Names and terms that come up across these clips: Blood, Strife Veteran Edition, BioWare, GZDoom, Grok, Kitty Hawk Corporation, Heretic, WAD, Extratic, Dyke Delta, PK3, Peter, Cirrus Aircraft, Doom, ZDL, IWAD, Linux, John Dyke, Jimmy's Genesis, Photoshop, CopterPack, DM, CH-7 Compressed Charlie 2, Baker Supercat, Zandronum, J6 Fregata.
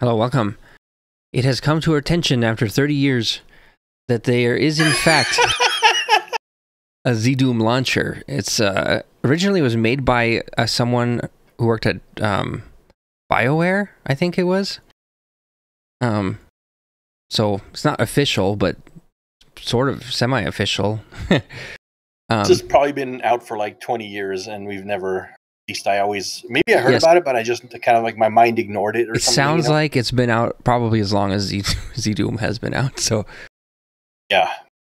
Hello, welcome. It has come to our attention after 30 years that there is, in fact, a GZDoom launcher. It's originally was made by someone who worked at BioWare, I think it was. So it's not official, but sort of semi-official. This has probably been out for like 20 years, and we've never. At least I always maybe I heard yes. about it, but I just kind of like my mind ignored it. Or it something, sounds you know? Like it's been out probably as long as GZDoom has been out. So yeah.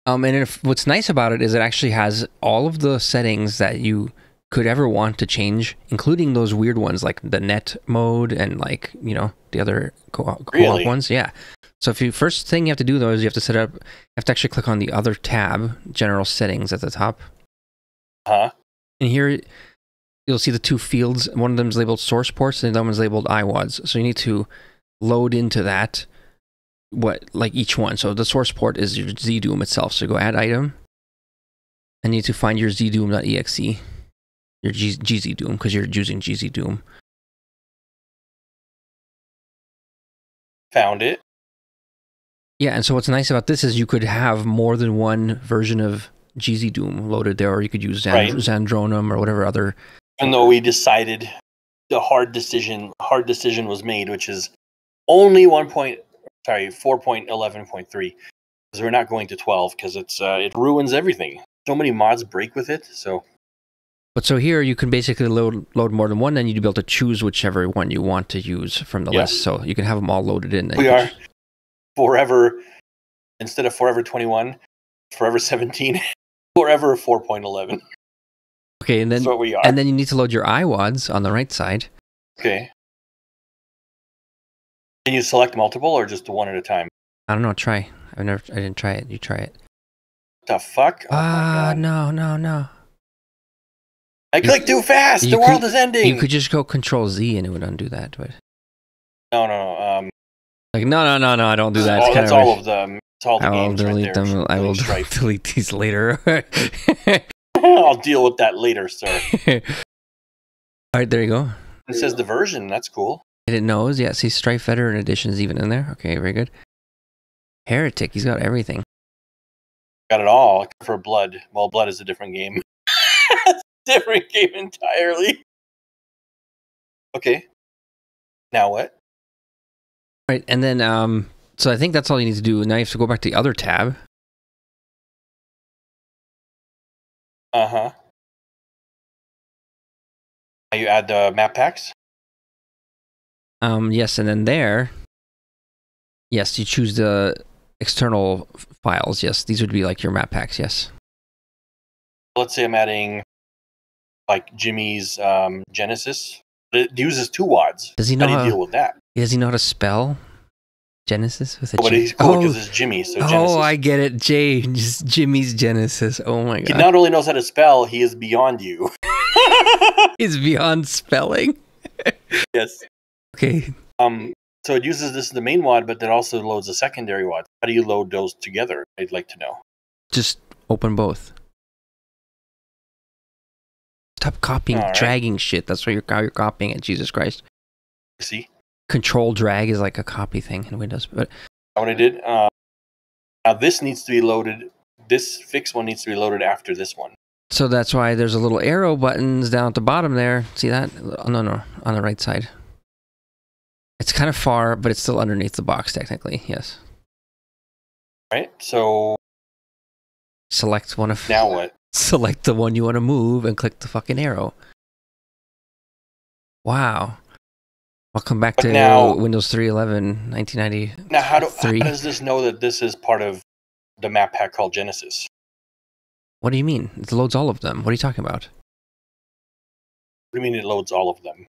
And what's nice about it is it actually has all of the settings that you could ever want to change, including those weird ones like the net mode and like, you know, the other co-op really? Ones. Yeah. So if you first thing you have to do though is you have to set up, you have to actually click on the other tab, general settings at the top. Huh? And here you'll see the two fields. One of them is labeled source ports and the other one's labeled IWADs. So you need to load into that what like each one. So the source port is your GZDoom itself. So go add item. I need to find your GZDoom.exe. Your GZDoom, because you're using GZDoom. Found it. Yeah, and so what's nice about this is you could have more than one version of GZDoom loaded there, or you could use Zandronum or whatever other. And though we decided the hard decision was made, which is only 4.11.3, because we're not going to 12 because it's it ruins everything. So many mods break with it. So, but so here you can basically load more than one, and you'd be able to choose whichever one you want to use from the list. So you can have them all loaded in. We are forever instead of forever 21, forever 17, forever 4.11. Okay, and then that's what we are. And then you need to load your IWADs on the right side. Okay. Can you select multiple or just one at a time? I don't know. Try. I didn't try it. You try it. The fuck? Ah, oh no. I clicked too fast. The world is ending. You could just go Control Z and it would undo that. But no. Like no. I don't do that. It's all of them. I will delete them. I will delete these later. I'll deal with that later, sir. All right, there you go. It says the version. That's cool. And it knows. Yeah, see, Strife Veteran Edition is even in there. Okay, very good. Heretic. He's got everything. Got it all except for Blood. Well, Blood is a different game. Different game entirely. Okay. Now what? All right, and then so I think that's all you need to do. Now you have to go back to the other tab. Uh-huh. You add the map packs? Yes, and then there... Yes, you choose the external files. Yes, these would be like your map packs, yes. Let's say I'm adding, like, Jimmy's Genesis. It uses 2 WADs. Does he know how do you deal with that? Does he know how to spell Genesis with a G? But he's cool because it's Jimmy, so Genesis. Oh, I get it. J, just Jimmy's Genesis. Oh my God. He not only knows how to spell, he is beyond you. He's beyond spelling? Yes. Okay. So it uses this in the main WAD, but it also loads a secondary WAD. How do you load those together? I'd like to know. Just open both. Stop copying, dragging shit. That's why you're copying it, Jesus Christ. See? Control drag is like a copy thing in Windows. But what I did, now this needs to be loaded. This fixed one needs to be loaded after this one. So that's why there's a little arrow buttons down at the bottom there. See that? Oh, no, on the right side. It's kind of far, but it's still underneath the box technically. Yes. All right. So select one of now what? Select the one you want to move and click the fucking arrow. Wow. Welcome back to now, Windows 3.11, 1993. Now, how does this know that this is part of the map pack called Genesis? What do you mean? It loads all of them. What are you talking about? What do you mean it loads all of them?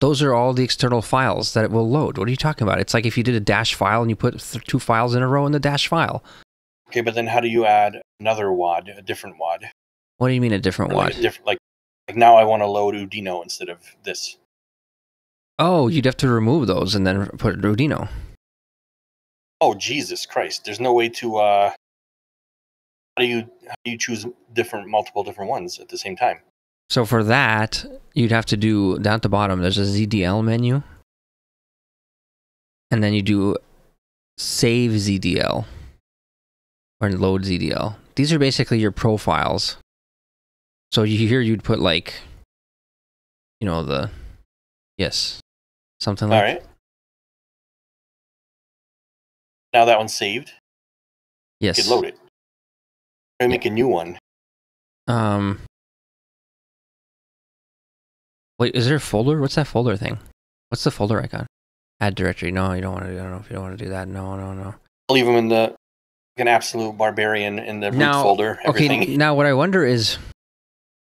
Those are all the external files that it will load. What are you talking about? It's like if you did a dash file and you put 2 files in a row in the dash file. Okay, but then how do you add another WAD, a different WAD? What do you mean a different WAD? Like now I want to load Udino instead of this. Oh, you'd have to remove those and then put Rodino. Oh, Jesus Christ. There's no way to, how do you choose multiple different ones at the same time? So for that, you'd have to do, down at the bottom, there's a ZDL menu. and then you do save ZDL or load ZDL. These are basically your profiles. So here you'd put like, you know, the, yes, something like that. All right. Now that one's saved. Yes. You can load it. Or make a new one. Wait, is there a folder? What's that folder thing? What's the folder icon? Add directory. No, you don't want to do that. I don't know if you don't want to do that. No, no, no. I'll leave them in the, an absolute barbarian in the root folder. Everything. Okay, now what I wonder is,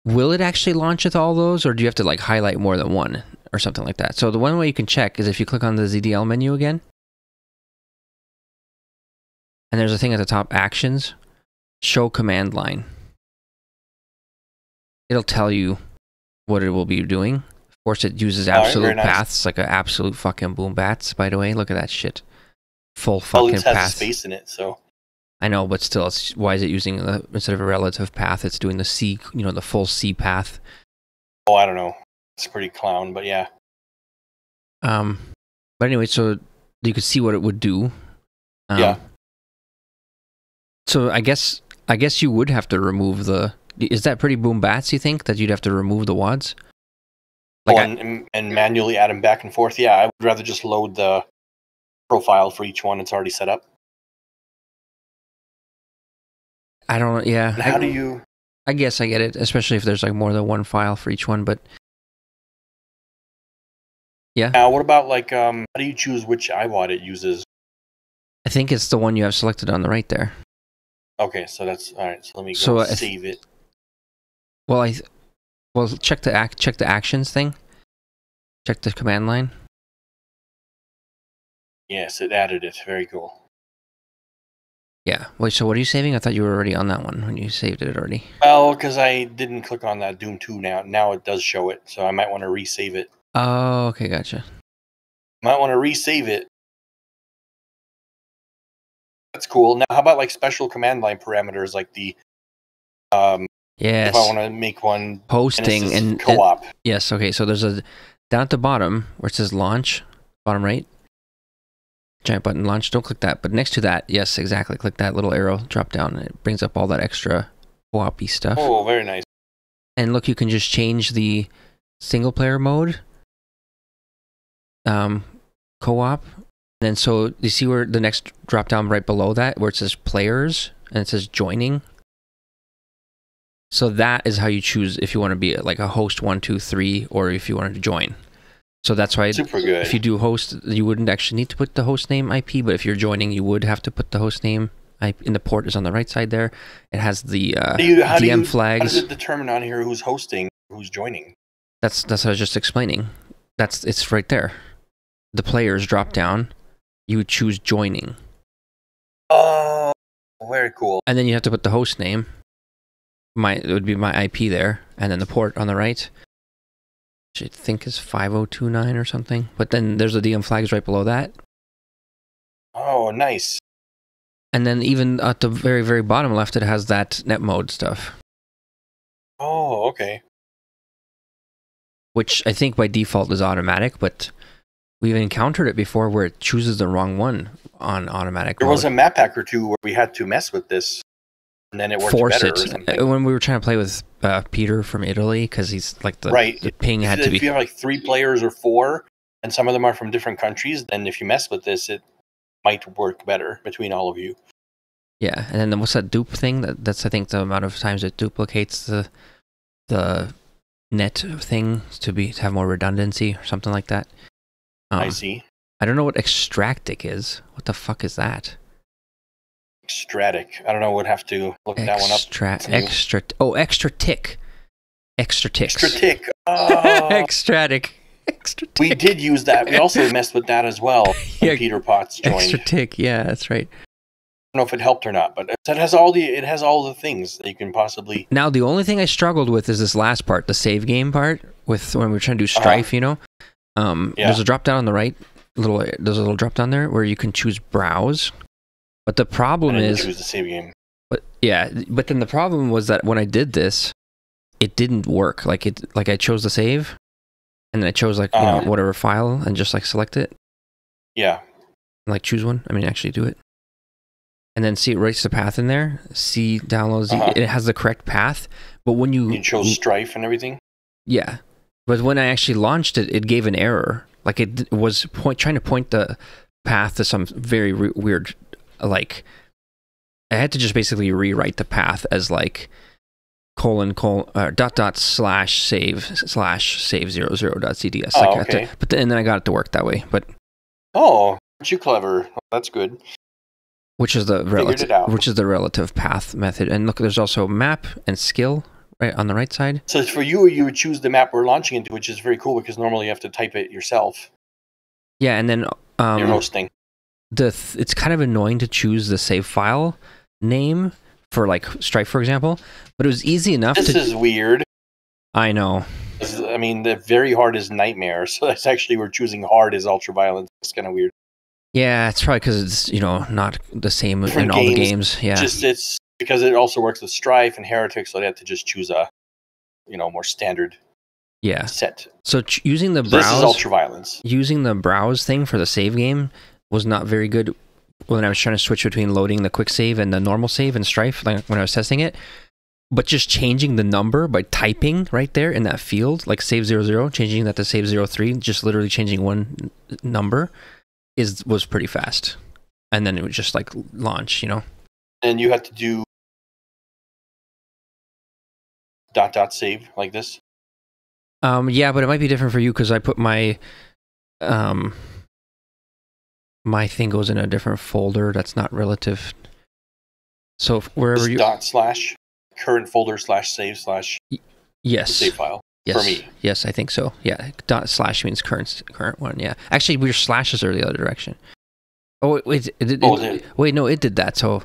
will it actually launch with all those, or do you have to like highlight more than one or something like that? So the one way you can check is if you click on the ZDL menu again, and there's a thing at the top, actions, show command line. It'll tell you what it will be doing. Of course, it uses absolute paths, like an absolute fucking boom bats, by the way. Look at that shit. Full fucking path. Space in it, so. I know, but still, it's, why is it using, the, instead of a relative path, it's doing the C, you know, the full C path. Oh, I don't know. It's pretty clown, but yeah. But anyway, so you could see what it would do. Yeah. So I guess you would have to remove the... Is that pretty boom bats, you think, that you'd have to remove the wads? Like and manually add them back and forth? Yeah, I would rather just load the profile for each one that's already set up. I don't... Yeah. How do you... I guess I get it, especially if there's like more than one file for each one, but... Yeah? Now, what about like, how do you choose which iWad it uses? I think it's the one you have selected on the right there. Okay, so that's all right. So let me go save it. Well, well, check the actions thing. Check the command line. Yes, it added it. Very cool. Yeah. Wait. So what are you saving? I thought you were already on that one when you saved it already. Well, because I didn't click on that Doom 2. Now it does show it, so I might want to resave it. Oh, okay, gotcha. Might want to resave it. That's cool. Now, how about like special command line parameters, like the yes, if I want to make one posting and co-op. Yes, okay. So there's a down at the bottom where it says launch, bottom right, giant button launch. Don't click that, but next to that, yes, exactly. Click that little arrow, drop down, and it brings up all that extra co-op-y stuff. Oh, very nice. And look, you can just change the single player mode, co-op. And so you see where the next drop down right below that, where it says players and it says joining. So that is how you choose if you want to be like a host 1, 2, 3, or if you wanted to join. So that's why if you do host, you wouldn't actually need to put the host name IP, but if you're joining, you would have to put the host name IP. And the port is on the right side there. It has the DM flags. How does it determine on here who's hosting, who's joining? That's what I was just explaining. It's right there. The players drop down. You would choose joining. Oh, very cool. And then you have to put the host name. It would be my IP there, and then the port on the right, which I think is 5029 or something. But then there's the DM flags right below that. Oh, nice. And then even at the very, very bottom left, it has that net mode stuff. Oh, okay. Which I think by default is automatic, but... We've encountered it before where it chooses the wrong one on automatic. There was a map hack or two where we had to mess with this, and then it worked better. When we were trying to play with Peter from Italy, because he's like the ping had to be. If you have like 3 players or 4, and some of them are from different countries, then if you mess with this, it might work better between all of you. Yeah, and then what's that dupe thing? That's I think the amount of times it duplicates the net thing to have more redundancy or something like that. I see. I don't know what Extratic is. What the fuck is that? Extratic. I don't know. We'd have to look that one up. Extratic. Extratic. Oh. Extratic. Extratic. We did use that. We also messed with that as well. Yeah. Peter Potts joined. Extratic. Yeah, that's right. I don't know if it helped or not, but it has all the things that you can possibly. Now the only thing I struggled with is this last part, the save game part, with when we were trying to do Strife, you know. There's a drop down on the right. There's a little drop down there where you can choose browse. But the problem is, choose the save game. But then the problem was that when I did this, it didn't work. Like I chose the save, and then I chose like you know, whatever file and just like select it. Yeah. Like choose one. I mean, actually do it. And then see, it writes the path in there. C downloads. Uh-huh. It has the correct path. But when you chose Strife and everything? Yeah. But when I actually launched it, it gave an error. Like it was trying to point the path to some very weird, like, I had to just basically rewrite the path as like ://save/save00.cds. Oh, like okay. But then I got it to work that way. But oh, aren't you clever? Oh, that's good. Which is the relative path method. And look, there's also map and skill right on the right side. So for you, you would choose the map we're launching into, which is very cool because normally you have to type it yourself. Yeah, and then you're hosting. It's kind of annoying to choose the save file name for like Strife, for example, but it was easy enough. This is weird. I know. I mean, the very hard is Nightmare, so that's actually we're choosing hard is Ultraviolence. It's kind of weird. Yeah, it's probably because it's, you know, not the same in all the games. Yeah, just it's because it also works with Strife and Heretic, so they have to just choose a, you know, more standard. Yeah. Set. So using the browse. This is Ultraviolence. Using the browse thing for the save game was not very good when I was trying to switch between loading the quick save and the normal save in Strife, like when I was testing it. But just changing the number by typing right there in that field, like save 00, changing that to save 03, just literally changing one number. Was pretty fast, and then it was just like launch, you know. And you have to do ... save like this. Yeah, but it might be different for you because I put my my thing goes in a different folder that's not relative. So if wherever you ./current folder/save/ yes save file. Yes. For me. Yes, I think so. Yeah, ./ means current one. Yeah, actually, your slashes are the other direction. Oh wait, wait, no, it did that. So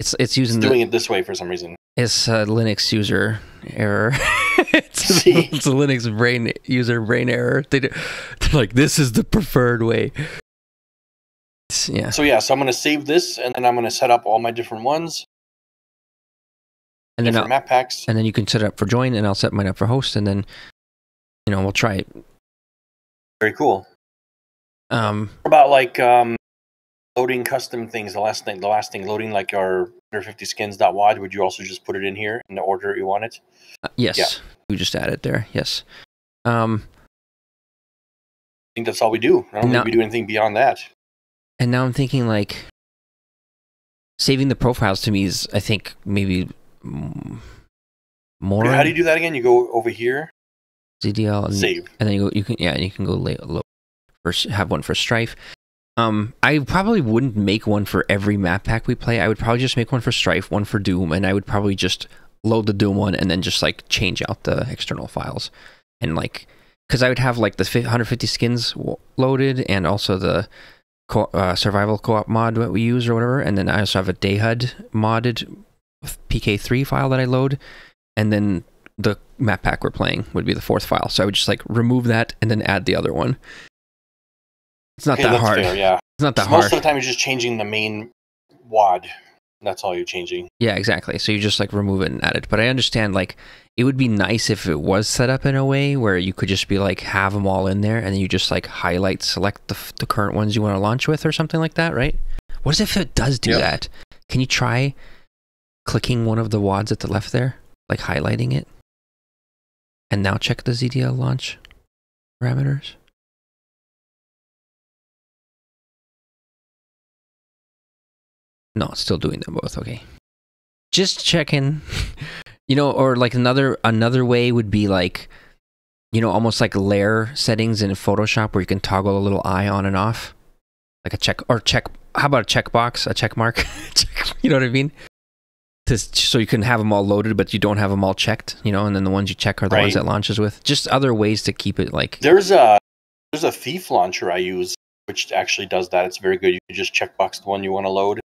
it's doing it this way for some reason. It's a Linux user error. it's a Linux user brain error. They're like, this is the preferred way. Yeah. So yeah, so I'm gonna save this, and then I'm gonna set up all my different ones. And then map packs. And then you can set it up for join, and I'll set mine up for host, and then, you know, we'll try it. Very cool. What about like loading custom things? The last thing, loading like our 150skins.wad. Would you also just put it in here in the order you want it? Yes, yeah. We just add it there. Yes. I think that's all we do. I don't think we do anything beyond that. And now I'm thinking like saving the profiles to me is, I think, maybe. More. How do you do that again? You go over here, GZDoom, save, and then you go. You can, yeah, and you can go low. First, have one for Strife. I probably wouldn't make one for every map pack we play. I would probably just make one for Strife, one for Doom, and I would probably just load the Doom one and then just like change out the external files, and like because I would have like the 150 skins loaded and also the survival co-op mod that we use or whatever, and then I also have a day HUD modded PK3 file that I load, and then the map pack we're playing would be the fourth file. So I would just like remove that and then add the other one. It's not that hard. Fair, yeah. It's not that hard. Most of the time you're just changing the main WAD. That's all you're changing. Yeah, exactly. So you just like remove it and add it. But I understand like it would be nice if it was set up in a way where you could just be like have them all in there and then you just like highlight, select the current ones you want to launch with or something like that, right? What if it does do that? Can you try clicking one of the WADs at the left there, like highlighting it, and now check the ZDL launch parameters. No, it's still doing them both. Okay, just checking. You know, or like another way would be like, you know, almost like layer settings in Photoshop where you can toggle a little eye on and off, like a check or check. How about a checkbox, a check mark? You know what I mean? So you can have them all loaded, but you don't have them all checked, you know, and then the ones you check are the ones that launches with. Just other ways to keep it like... There's a Thief launcher I use, which actually does that. It's very good. You can just checkbox the one you want to load,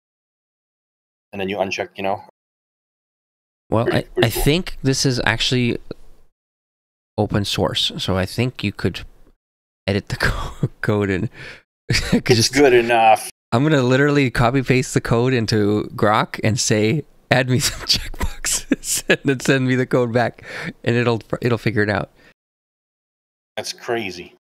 and then you uncheck, you know. Well, pretty cool. I think this is actually open source, so I think you could edit the code and... It's just, good enough. I'm going to literally copy-paste the code into Grok and say... add me some checkboxes and then send me the code back, and it'll figure it out. That's crazy.